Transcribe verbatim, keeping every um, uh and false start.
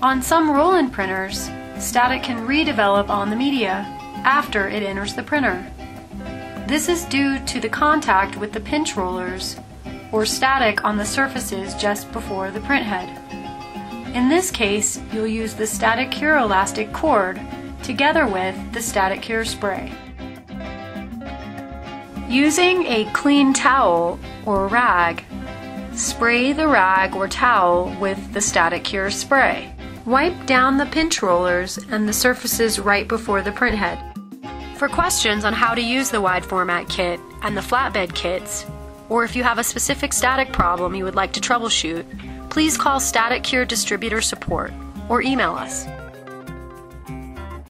On some Roland printers, static can redevelop on the media after it enters the printer. This is due to the contact with the pinch rollers or static on the surfaces just before the printhead. In this case, you'll use the Staticure Elastic Cord together with the Staticure Spray. Using a clean towel or rag, spray the rag or towel with the Staticure Spray. Wipe down the pinch rollers and the surfaces right before the printhead. For questions on how to use the wide format kit and the flatbed kits, or if you have a specific static problem you would like to troubleshoot, please call Static Cure Distributor Support or email us.